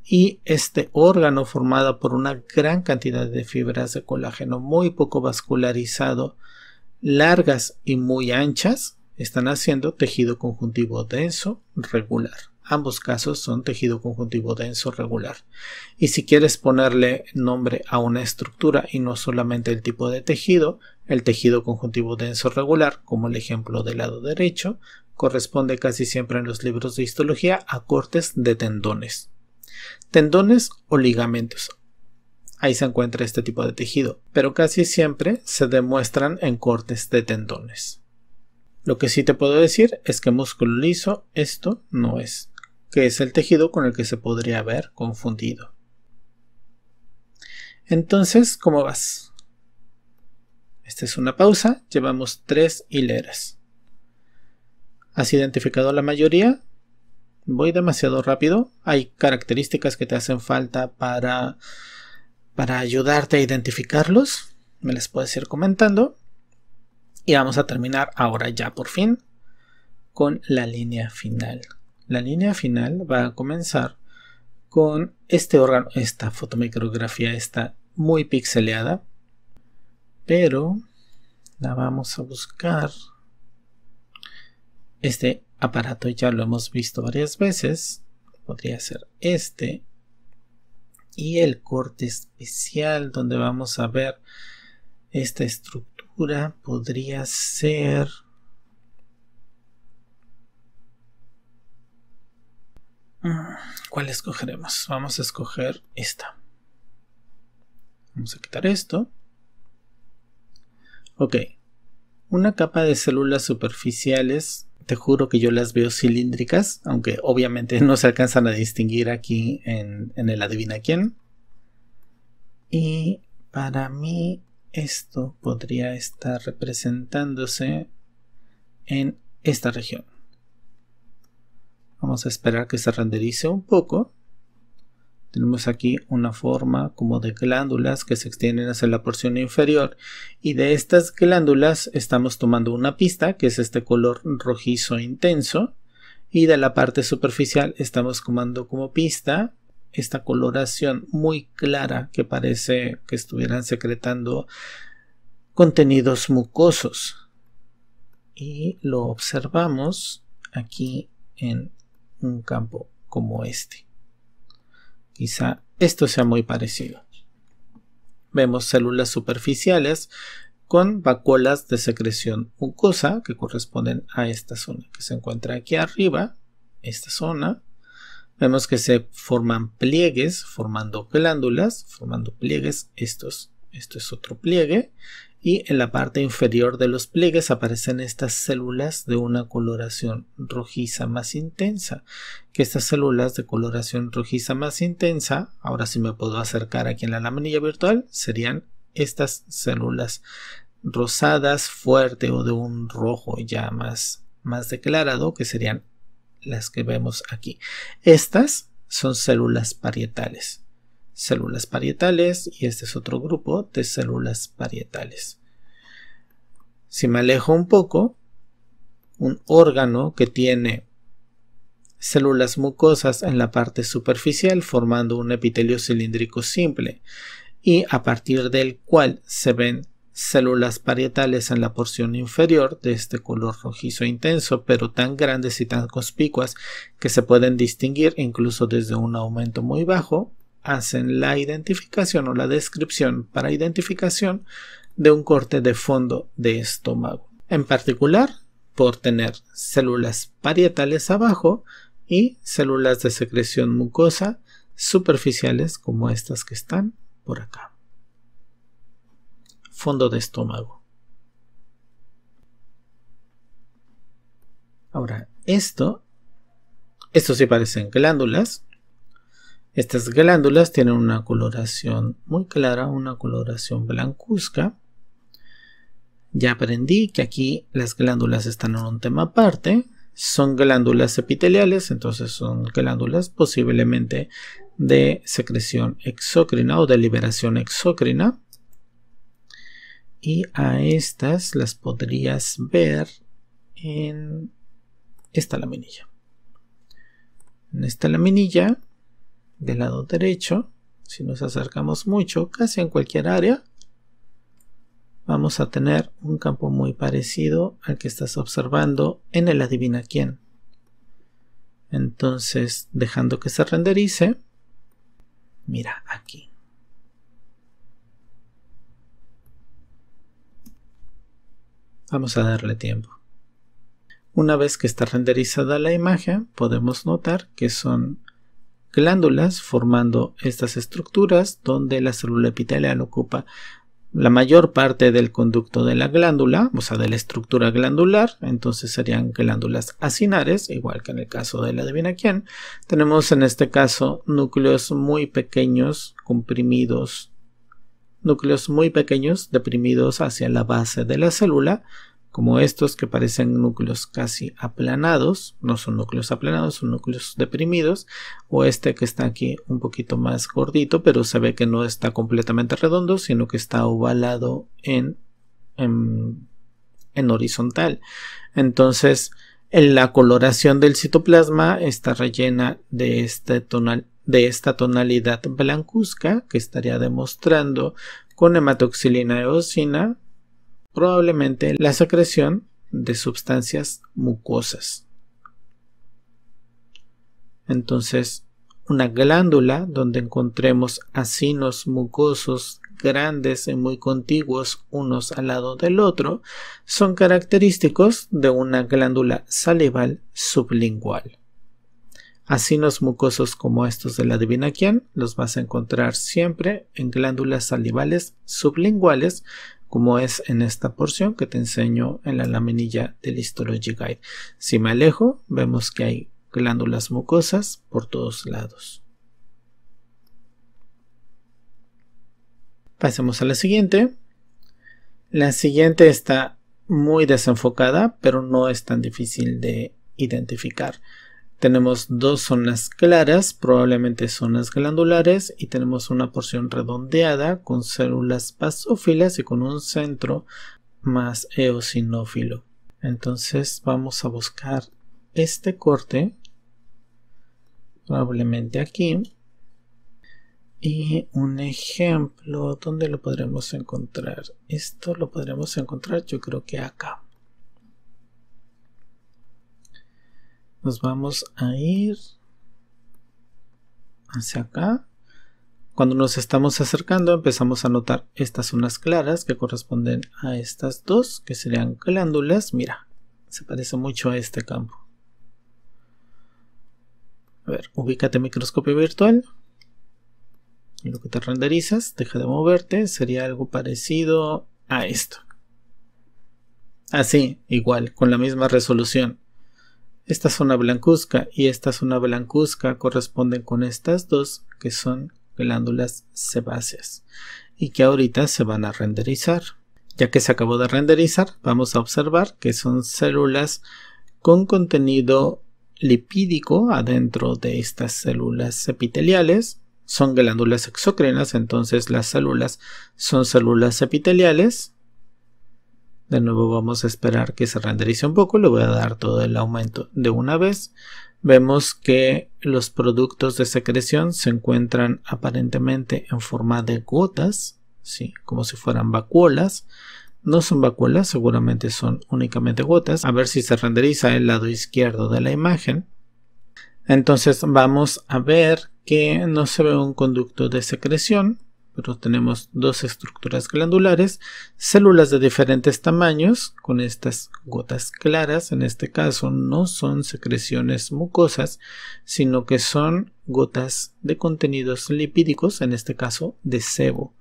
Y este órgano formado por una gran cantidad de fibras de colágeno, muy poco vascularizado, largas y muy anchas, están haciendo tejido conjuntivo denso regular. Ambos casos son tejido conjuntivo denso regular. Y si quieres ponerle nombre a una estructura y no solamente el tipo de tejido, el tejido conjuntivo denso regular, como el ejemplo del lado derecho, corresponde casi siempre en los libros de histología a cortes de tendones. Tendones o ligamentos. Ahí se encuentra este tipo de tejido, pero casi siempre se demuestran en cortes de tendones. Lo que sí te puedo decir es que músculo liso esto no es, que es el tejido con el que se podría haber confundido. Entonces, ¿cómo vas? Esta es una pausa, llevamos tres hileras. ¿Has identificado la mayoría? Voy demasiado rápido. Hay características que te hacen falta para, para ayudarte a identificarlos. Me las puedes ir comentando. Y vamos a terminar ahora ya por fin con la línea final. La línea final va a comenzar con este órgano. Esta fotomicrografía está muy pixeleada, pero la vamos a buscar. Este aparato ya lo hemos visto varias veces. Podría ser este. Y el corte especial donde vamos a ver esta estructura podría ser ¿cuál escogeremos? Vamos a escoger esta. Vamos a quitar esto. Ok, una capa de células superficiales, te juro que yo las veo cilíndricas, aunque obviamente no se alcanzan a distinguir aquí en, en el adivina quién. Y para mí esto podría estar representándose en esta región. Vamos a esperar que se renderice un poco. Tenemos aquí una forma como de glándulas que se extienden hacia la porción inferior. Y de estas glándulas estamos tomando una pista, que es este color rojizo intenso. Y de la parte superficial estamos tomando como pista esta coloración muy clara que parece que estuvieran secretando contenidos mucosos. Y lo observamos aquí en un campo como este. Quizá esto sea muy parecido. Vemos células superficiales con vacuolas de secreción mucosa que corresponden a esta zona que se encuentra aquí arriba, esta zona. Vemos que se forman pliegues, formando glándulas, formando pliegues, estos, esto es otro pliegue. y en la parte inferior de los pliegues aparecen estas células de una coloración rojiza más intensa, que estas células de coloración rojiza más intensa, ahora sí me puedo acercar aquí en la laminilla virtual, serían estas células rosadas fuerte o de un rojo ya más, más declarado, que serían las que vemos aquí. Estas son células parietales. Células parietales, y este es otro grupo de células parietales. Si me alejo un poco, un órgano que tiene células mucosas en la parte superficial formando un epitelio cilíndrico simple y a partir del cual se ven células parietales en la porción inferior de este color rojizo intenso, pero tan grandes y tan conspicuas que se pueden distinguir incluso desde un aumento muy bajo, hacen la identificación o la descripción para identificación de un corte de fondo de estómago. En particular, por tener células parietales abajo y células de secreción mucosa superficiales como estas que están por acá. Fondo de estómago. Ahora, esto, esto sí parecen glándulas. Estas glándulas tienen una coloración muy clara, una coloración blancuzca. Ya aprendí que aquí las glándulas están en un tema aparte. Son glándulas epiteliales, entonces son glándulas posiblemente de secreción exócrina o de liberación exócrina. Y a estas las podrías ver en esta laminilla. En esta laminilla. Del lado derecho, si nos acercamos mucho, casi en cualquier área, vamos a tener un campo muy parecido al que estás observando en el adivina quién. Entonces, dejando que se renderice, mira aquí. Vamos a darle tiempo. Una vez que está renderizada la imagen, podemos notar que son glándulas formando estas estructuras donde la célula epitelial ocupa la mayor parte del conducto de la glándula, o sea de la estructura glandular, entonces serían glándulas acinares, igual que en el caso de la adivina quién. Tenemos en este caso núcleos muy pequeños comprimidos, núcleos muy pequeños deprimidos hacia la base de la célula, como estos que parecen núcleos casi aplanados, no son núcleos aplanados, son núcleos deprimidos, o este que está aquí un poquito más gordito, pero se ve que no está completamente redondo, sino que está ovalado en, en, en horizontal. Entonces, en la coloración del citoplasma está rellena de, este tonal, de esta tonalidad blancuzca que estaría demostrando con hematoxilina y eosina, probablemente la secreción de sustancias mucosas. Entonces, una glándula donde encontremos acinos mucosos grandes y muy contiguos unos al lado del otro son característicos de una glándula salival sublingual. Acinos mucosos como estos de la adivina quién los vas a encontrar siempre en glándulas salivales sublinguales, como es en esta porción que te enseño en la laminilla del Histology Guide. Si me alejo, vemos que hay glándulas mucosas por todos lados. Pasemos a la siguiente. La siguiente está muy desenfocada, pero no es tan difícil de identificar. Tenemos dos zonas claras, probablemente zonas glandulares, y tenemos una porción redondeada con células basófilas y con un centro más eosinófilo. Entonces vamos a buscar este corte, probablemente aquí, y un ejemplo, ¿dónde lo podremos encontrar? Esto lo podremos encontrar yo creo que acá. Nos vamos a ir hacia acá. Cuando nos estamos acercando empezamos a notar estas zonas claras que corresponden a estas dos, que serían glándulas. Mira, se parece mucho a este campo. A ver, ubícate en microscopio virtual. Y lo que te renderizas, deja de moverte, sería algo parecido a esto. Así, igual, con la misma resolución. Esta zona blancuzca y esta zona blancuzca corresponden con estas dos, que son glándulas sebáceas, y que ahorita se van a renderizar. Ya que se acabó de renderizar, vamos a observar que son células con contenido lipídico adentro de estas células epiteliales. Son glándulas exócrinas, entonces las células son células epiteliales. De nuevo vamos a esperar que se renderice un poco, le voy a dar todo el aumento de una vez. Vemos que los productos de secreción se encuentran aparentemente en forma de gotas, sí, como si fueran vacuolas. No son vacuolas, seguramente son únicamente gotas. A ver si se renderiza el lado izquierdo de la imagen. Entonces vamos a ver que no se ve un conducto de secreción, pero tenemos dos estructuras glandulares, células de diferentes tamaños, con estas gotas claras. En este caso no son secreciones mucosas, sino que son gotas de contenidos lipídicos, en este caso de sebo.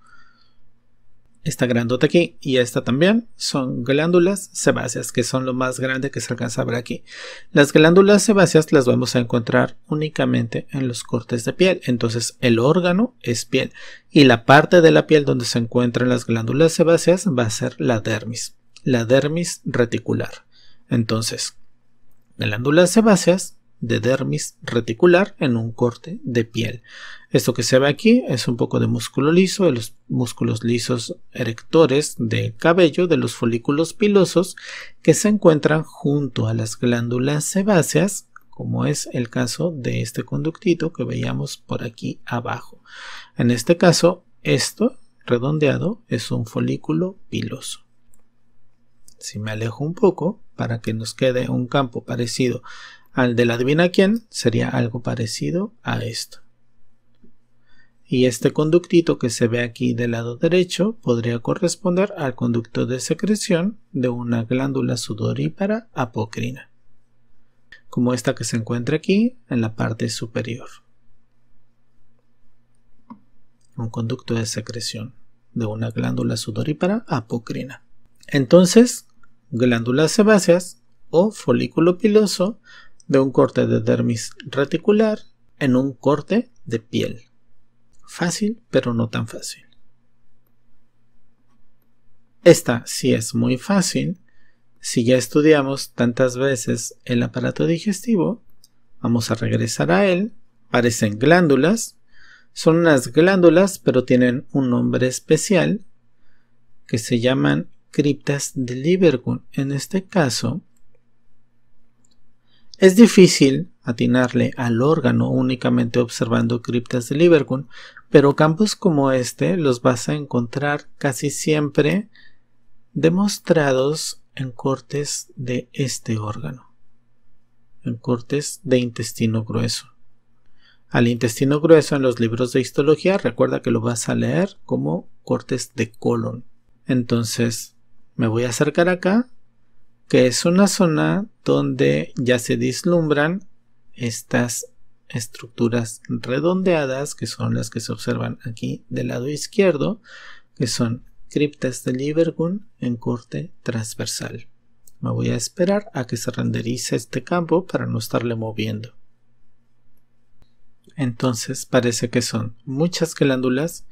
Esta grandota aquí y esta también son glándulas sebáceas, que son lo más grande que se alcanza a ver aquí. Las glándulas sebáceas las vamos a encontrar únicamente en los cortes de piel. Entonces el órgano es piel y la parte de la piel donde se encuentran las glándulas sebáceas va a ser la dermis, la dermis reticular. Entonces, glándulas sebáceas de dermis reticular en un corte de piel. Esto que se ve aquí es un poco de músculo liso, de los músculos lisos erectores del cabello, de los folículos pilosos que se encuentran junto a las glándulas sebáceas, como es el caso de este conductito que veíamos por aquí abajo. En este caso, esto redondeado es un folículo piloso. Si me alejo un poco para que nos quede un campo parecido al del adivina quién, sería algo parecido a esto. Y este conductito que se ve aquí del lado derecho podría corresponder al conducto de secreción de una glándula sudorípara apocrina, como esta que se encuentra aquí en la parte superior. Un conducto de secreción de una glándula sudorípara apocrina. Entonces, glándulas sebáceas o folículo piloso de un corte de dermis reticular en un corte de piel. Fácil, pero no tan fácil. Esta sí es muy fácil. Si ya estudiamos tantas veces el aparato digestivo, vamos a regresar a él. Parecen glándulas. Son unas glándulas, pero tienen un nombre especial que se llaman criptas de Lieberkuhn. En este caso, es difícil atinarle al órgano únicamente observando criptas de Lieberkuhn, pero campos como este los vas a encontrar casi siempre demostrados en cortes de este órgano, en cortes de intestino grueso. Al intestino grueso en los libros de histología, recuerda que lo vas a leer como cortes de colon. Entonces me voy a acercar acá, que es una zona donde ya se vislumbran estas estructuras redondeadas, que son las que se observan aquí del lado izquierdo, que son criptas de Lieberkuhn en corte transversal. Me voy a esperar a que se renderice este campo para no estarle moviendo. Entonces parece que son muchas glándulas.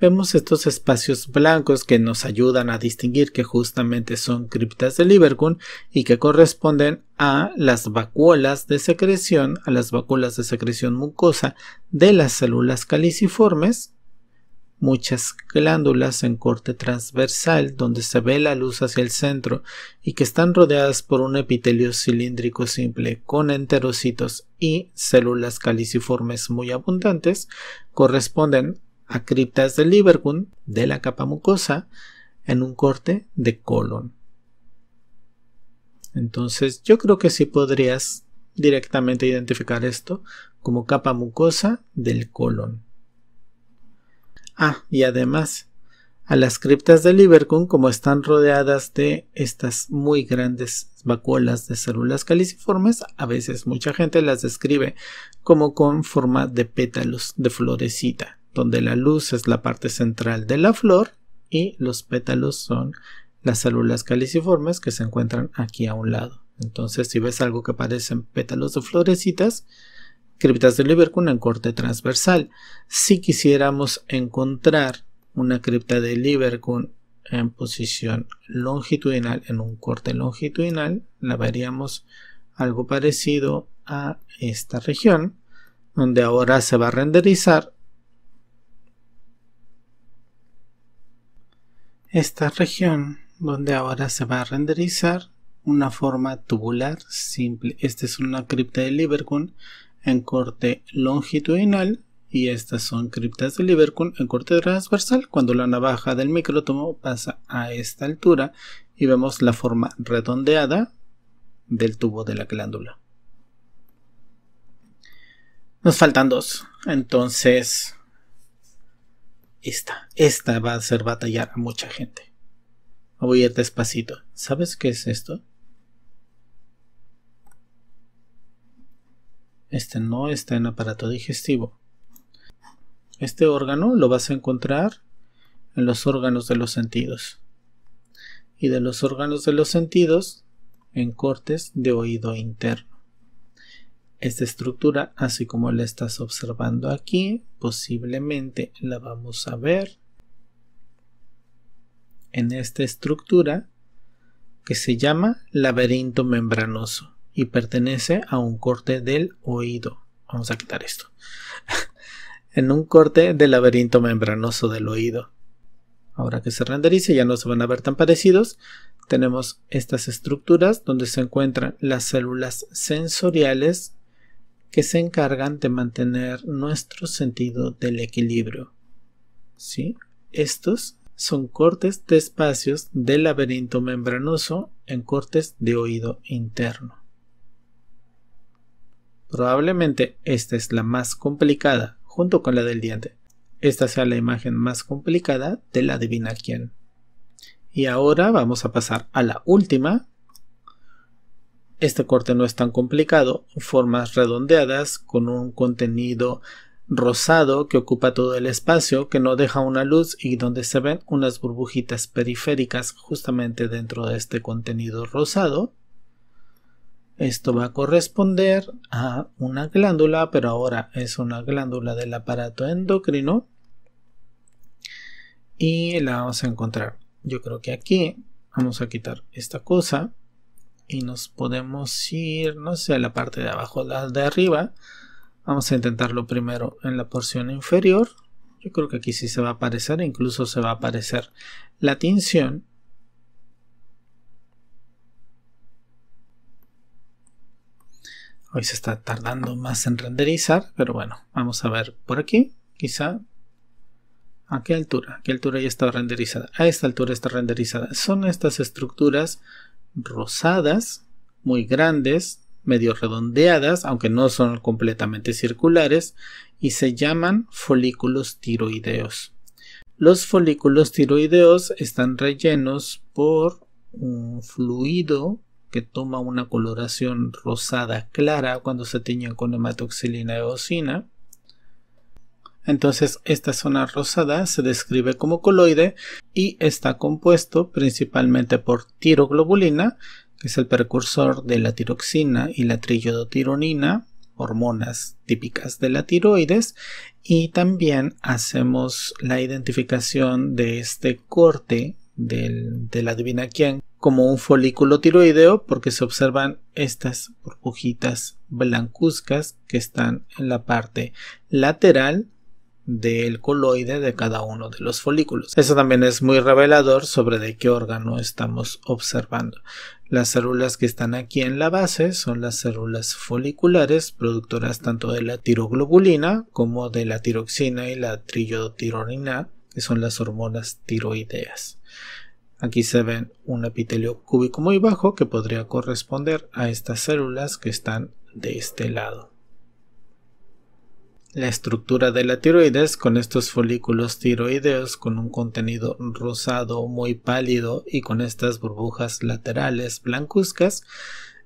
Vemos estos espacios blancos que nos ayudan a distinguir que justamente son criptas de Lieberkuhn y que corresponden a las vacuolas de secreción, a las vacuolas de secreción mucosa de las células caliciformes. Muchas glándulas en corte transversal donde se ve la luz hacia el centro y que están rodeadas por un epitelio cilíndrico simple con enterocitos y células caliciformes muy abundantes, corresponden a criptas de Lieberkuhn de la capa mucosa en un corte de colon. Entonces yo creo que sí podrías directamente identificar esto como capa mucosa del colon. Ah, y además a las criptas de Lieberkuhn, como están rodeadas de estas muy grandes vacuolas de células caliciformes, a veces mucha gente las describe como con forma de pétalos de florecita, donde la luz es la parte central de la flor y los pétalos son las células caliciformes que se encuentran aquí a un lado. Entonces, si ves algo que parecen pétalos de florecitas, criptas del libérculo en corte transversal. Si quisiéramos encontrar una cripta del libérculo en posición longitudinal, en un corte longitudinal, la veríamos algo parecido a esta región, donde ahora se va a renderizar esta región, donde ahora se va a renderizar una forma tubular simple. Esta es una cripta del libérculo en corte longitudinal y estas son criptas del libérculo en corte transversal. Cuando la navaja del micrótomo pasa a esta altura y vemos la forma redondeada del tubo de la glándula. Nos faltan dos. Entonces, esta, esta va a hacer batallar a mucha gente. Voy a ir despacito. ¿Sabes qué es esto? Este no está en aparato digestivo. Este órgano lo vas a encontrar en los órganos de los sentidos. Y de los órganos de los sentidos en cortes de oído interno. Esta estructura, así como la estás observando aquí, posiblemente la vamos a ver en esta estructura que se llama laberinto membranoso y pertenece a un corte del oído. Vamos a quitar esto. En un corte del laberinto membranoso del oído. Ahora que se renderice ya no se van a ver tan parecidos. Tenemos estas estructuras donde se encuentran las células sensoriales que se encargan de mantener nuestro sentido del equilibrio. ¿Sí? Estos son cortes de espacios del laberinto membranoso en cortes de oído interno. Probablemente esta es la más complicada, junto con la del diente. Esta sea la imagen más complicada de la adivina quién. Y ahora vamos a pasar a la última. Este corte no es tan complicado, formas redondeadas con un contenido rosado que ocupa todo el espacio, que no deja una luz y donde se ven unas burbujitas periféricas justamente dentro de este contenido rosado. Esto va a corresponder a una glándula, pero ahora es una glándula del aparato endocrino y la vamos a encontrar. Yo creo que aquí vamos a quitar esta cosa y nos podemos ir, no sé, a la parte de abajo, la de arriba. Vamos a intentarlo primero en la porción inferior. Yo creo que aquí sí se va a aparecer, incluso se va a aparecer la tinción. Hoy se está tardando más en renderizar, pero bueno, vamos a ver por aquí, quizá. ¿A qué altura? ¿A qué altura ya está renderizada? A esta altura está renderizada. Son estas estructuras rosadas, muy grandes, medio redondeadas, aunque no son completamente circulares, y se llaman folículos tiroideos. Los folículos tiroideos están rellenos por un fluido que toma una coloración rosada clara cuando se tiñen con hematoxilina eosina. Entonces esta zona rosada se describe como coloide y está compuesto principalmente por tiroglobulina, que es el precursor de la tiroxina y la triiodotironina, hormonas típicas de la tiroides, y también hacemos la identificación de este corte del, del adivina quién como un folículo tiroideo porque se observan estas burbujitas blancuzcas que están en la parte lateral del coloide de cada uno de los folículos. Eso también es muy revelador sobre de qué órgano estamos observando. Las células que están aquí en la base son las células foliculares, productoras tanto de la tiroglobulina como de la tiroxina y la triiodotironina, que son las hormonas tiroideas. Aquí se ven un epitelio cúbico muy bajo que podría corresponder a estas células que están de este lado. La estructura de la tiroides con estos folículos tiroideos con un contenido rosado muy pálido y con estas burbujas laterales blancuzcas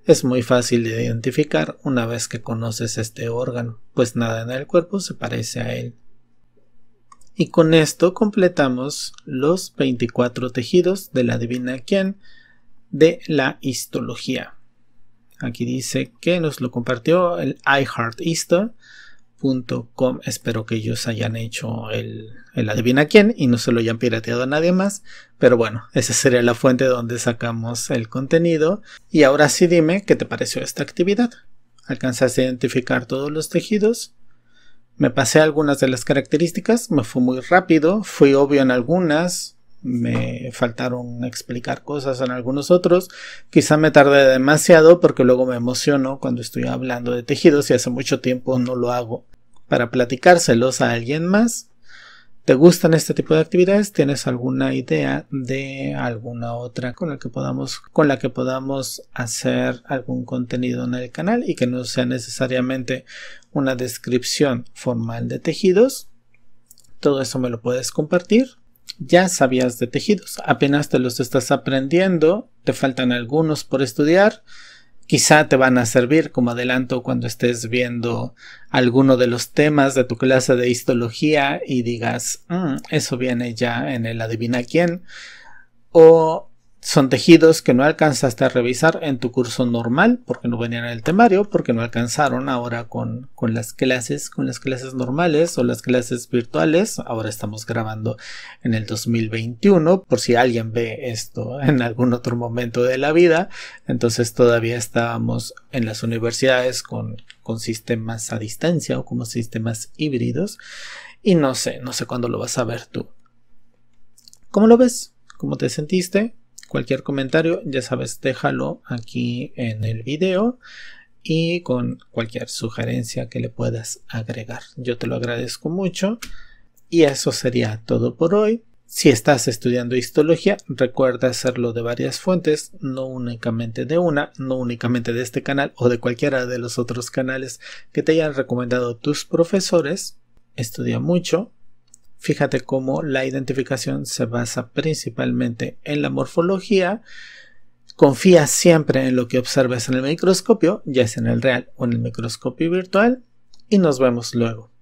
es muy fácil de identificar una vez que conoces este órgano, pues nada en el cuerpo se parece a él. Y con esto completamos los veinticuatro tejidos de la adivina quién de la histología. Aquí dice que nos lo compartió el i heart histo punto com. Espero que ellos hayan hecho el, el adivina quién y no se lo hayan pirateado a nadie más. Pero bueno, esa sería la fuente donde sacamos el contenido. Y ahora sí dime qué te pareció esta actividad. ¿Alcanzaste a identificar todos los tejidos? Me pasé algunas de las características, me fue muy rápido, fui obvio en algunas, me faltaron explicar cosas en algunos otros, quizá me tardé demasiado porque luego me emociono cuando estoy hablando de tejidos y hace mucho tiempo no lo hago para platicárselos a alguien más. ¿Te gustan este tipo de actividades? ¿Tienes alguna idea de alguna otra con la que podamos, con la que podamos hacer algún contenido en el canal y que no sea necesariamente una descripción formal de tejidos? Todo eso me lo puedes compartir. Ya sabías de tejidos, apenas te los estás aprendiendo, te faltan algunos por estudiar, quizá te van a servir como adelanto cuando estés viendo alguno de los temas de tu clase de histología y digas, mm, eso viene ya en el adivina quién, o son tejidos que no alcanzaste a revisar en tu curso normal porque no venían en el temario, porque no alcanzaron ahora con, con las clases, con las clases normales o las clases virtuales. Ahora estamos grabando en el dos mil veintiuno, por si alguien ve esto en algún otro momento de la vida. Entonces todavía estábamos en las universidades con, con sistemas a distancia o como sistemas híbridos. Y no sé, no sé cuándo lo vas a ver tú. ¿Cómo lo ves? ¿Cómo te sentiste? Cualquier comentario, ya sabes, déjalo aquí en el video y con cualquier sugerencia que le puedas agregar. Yo te lo agradezco mucho y eso sería todo por hoy. Si estás estudiando histología, recuerda hacerlo de varias fuentes, no únicamente de una, no únicamente de este canal o de cualquiera de los otros canales que te hayan recomendado tus profesores. Estudia mucho. Fíjate cómo la identificación se basa principalmente en la morfología. Confía siempre en lo que observes en el microscopio, ya sea en el real o en el microscopio virtual. Y nos vemos luego.